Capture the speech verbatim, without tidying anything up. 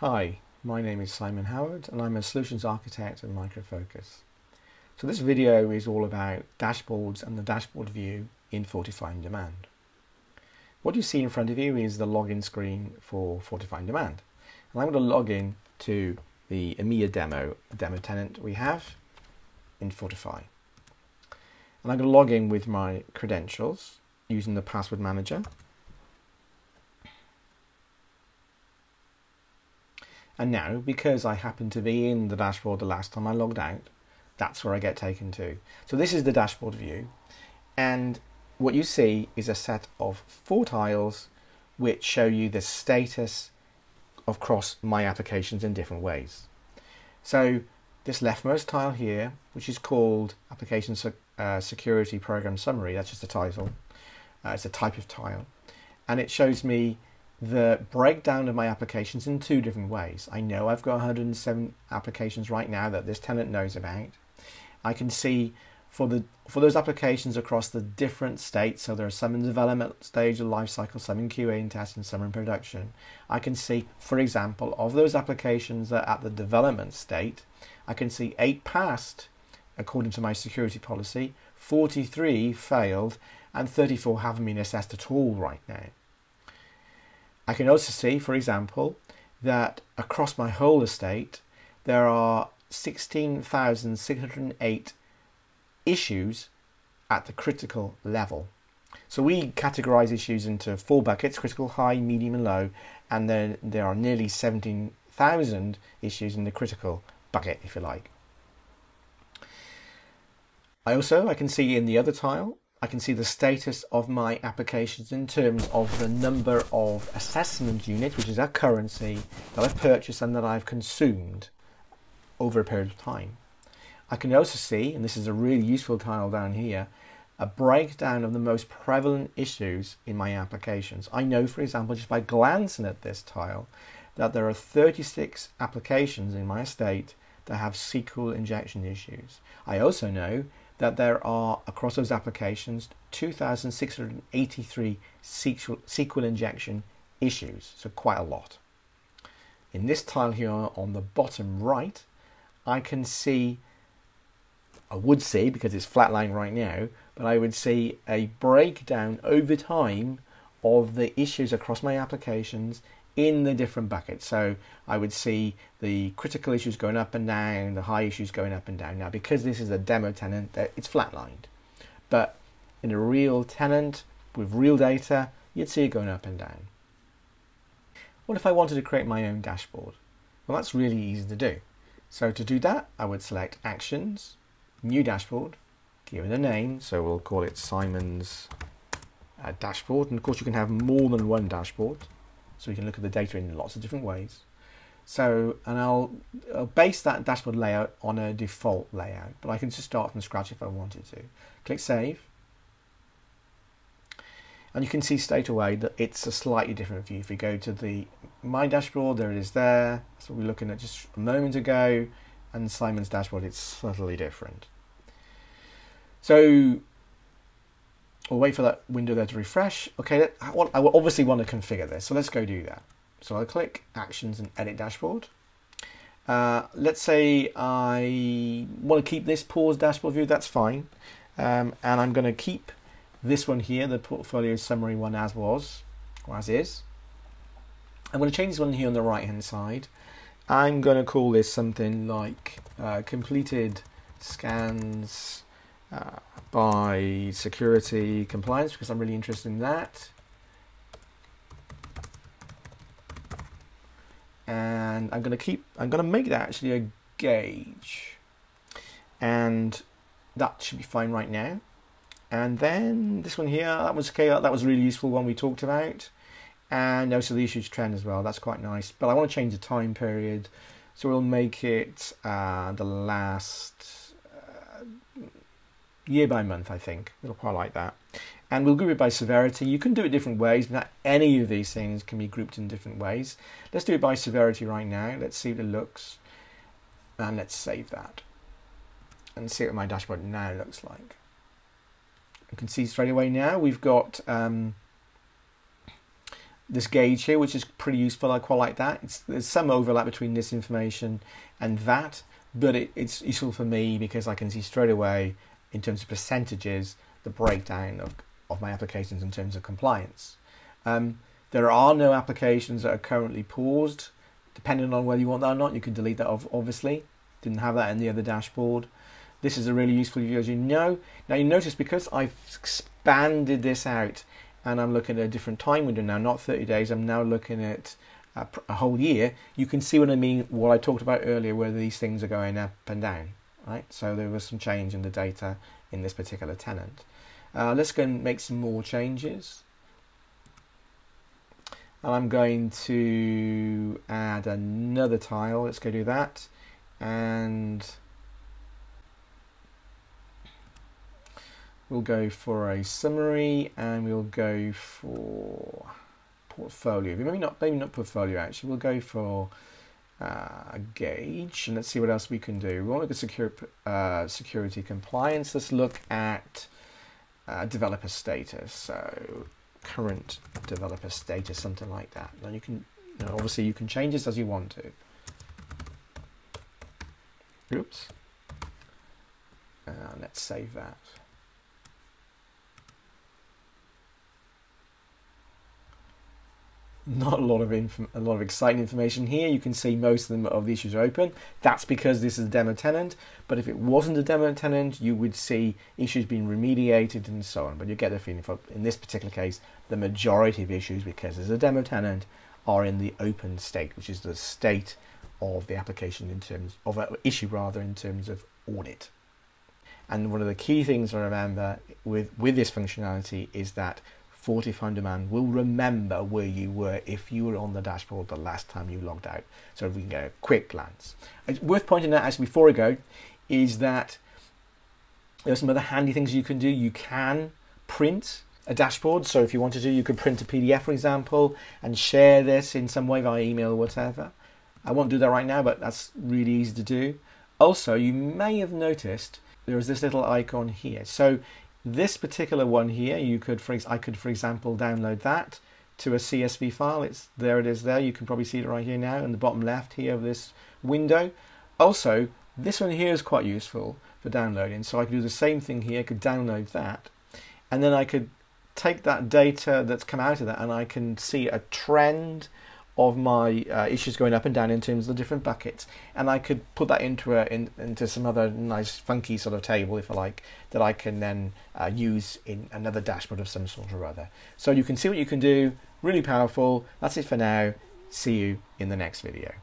Hi, my name is Simon Howard and I'm a Solutions Architect at Micro Focus. So this video is all about dashboards and the dashboard view in Fortify on Demand. What you see in front of you is the login screen for Fortify on Demand. And I'm going to log in to the EMEA demo, the demo tenant we have in Fortify. And I'm going to log in with my credentials using the password manager. And now, because I happened to be in the dashboard the last time I logged out, that's where I get taken to. So this is the dashboard view. And what you see is a set of four tiles which show you the status across my applications in different ways. So this leftmost tile here, which is called Application uh, Security Program Summary, that's just the title. Uh, it's a type of tile. And it shows me the breakdown of my applications in two different ways. I know I've got one hundred and seven applications right now that this tenant knows about. I can see for the for those applications across the different states, so there are some in development stage of life cycle, some in Q A and test, and some in production. I can see, for example, of those applications that are at the development state, I can see eight passed according to my security policy, forty-three failed, and thirty-four haven't been assessed at all right now. I can also see, for example, that across my whole estate, there are sixteen thousand six hundred and eight issues at the critical level. So we categorize issues into four buckets: critical, high, medium and low. And then there are nearly seventeen thousand issues in the critical bucket, if you like. I also, I can see in the other tile, I can see the status of my applications in terms of the number of assessment units, which is our currency, that I've purchased and that I've consumed over a period of time. I can also see, and this is a really useful tile down here, a breakdown of the most prevalent issues in my applications. I know, for example, just by glancing at this tile, that there are thirty-six applications in my estate that have S Q L injection issues. I also know that there are, across those applications, two thousand six hundred and eighty-three S Q L injection issues, so quite a lot. In this tile here on the bottom right, I can see, I would see, because it's flatline right now, but I would see a breakdown over time of the issues across my applications in the different buckets. So I would see the critical issues going up and down, the high issues going up and down. Now, because this is a demo tenant, it's flatlined. But in a real tenant with real data, you'd see it going up and down. What if I wanted to create my own dashboard? Well, that's really easy to do. So to do that, I would select Actions, New Dashboard, give it a name. So we'll call it Simon's uh, Dashboard. And of course, you can have more than one dashboard, so we can look at the data in lots of different ways. So, and I'll, I'll base that dashboard layout on a default layout, but I can just start from scratch if I wanted to. Click Save. And you can see straight away that it's a slightly different view. If we go to the My Dashboard, there it is there. That's what we were looking at just a moment ago. And Simon's Dashboard, it's subtly different. So, we'll wait for that window there to refresh. Okay, I, want, I obviously want to configure this, so let's go do that. So I'll click Actions and Edit Dashboard. Uh, let's say I want to keep this paused dashboard view, that's fine. Um, and I'm going to keep this one here, the portfolio summary one, as was, or as is. I'm going to change this one here on the right-hand side. I'm going to call this something like uh, completed scans Uh, by security compliance, because I'm really interested in that. And I'm going to keep, I'm going to make that actually a gauge. And that should be fine right now. And then this one here, that was okay, that was a really useful one we talked about. And also the issues trend as well, that's quite nice. But I want to change the time period. So we'll make it uh, the last year by month, I think. It'll quite like that. And we'll group it by severity. You can do it different ways. Not any of these things can be grouped in different ways. Let's do it by severity right now. Let's see what it looks. And let's save that. And see what my dashboard now looks like. You can see straight away now we've got um, this gauge here, which is pretty useful. I quite like that. It's, there's some overlap between this information and that, but it, it's useful for me because I can see straight away in terms of percentages the breakdown of, of my applications in terms of compliance. Um, there are no applications that are currently paused. Depending on whether you want that or not, you can delete that off, obviously. Didn't have that in the other dashboard. This is a really useful view, as you know. Now you notice because I've expanded this out and I'm looking at a different time window now, not thirty days, I'm now looking at a, a whole year, you can see what I mean, what I talked about earlier, whether these things are going up and down, right? So there was some change in the data in this particular tenant. Uh, let's go and make some more changes. And I'm going to add another tile, let's go do that. And we'll go for a summary, and we'll go for portfolio. Maybe not, maybe not portfolio actually. We'll go for uh, gauge, and let's see what else we can do. We want to look at secure, uh, security compliance. Let's look at uh, developer status. So current developer status, something like that. Now you can, you know, obviously you can change this as you want to. Oops. Uh, let's save that. Not a lot of inf- a lot of exciting information here. You can see most of them of the issues are open. That's because this is a demo tenant. But if it wasn't a demo tenant, you would see issues being remediated and so on. But you get the feeling for, in this particular case, the majority of issues, because there's a demo tenant, are in the open state, which is the state of the application in terms of uh, issue rather in terms of audit. And one of the key things to remember with with this functionality is that Fortify on Demand will remember where you were if you were on the dashboard the last time you logged out, so we can get a quick glance. It's worth pointing out actually before I go is that there's some other handy things you can do. You can print a dashboard, so if you wanted to, you could print a P D F, for example, and share this in some way via email or whatever. I won't do that right now, but that's really easy to do. Also, you may have noticed there is this little icon here. So this particular one here, you could, for ex I could, for example, download that to a C S V file. It's there. It is there. You can probably see it right here now in the bottom left here of this window. Also, this one here is quite useful for downloading. So I could do the same thing here. I could download that, and then I could take that data that's come out of that, and I can see a trend of my uh, issues going up and down in terms of the different buckets. And I could put that into a, in, into some other nice funky sort of table, if I like, that I can then uh, use in another dashboard of some sort or other. So you can see what you can do, really powerful. That's it for now. See you in the next video.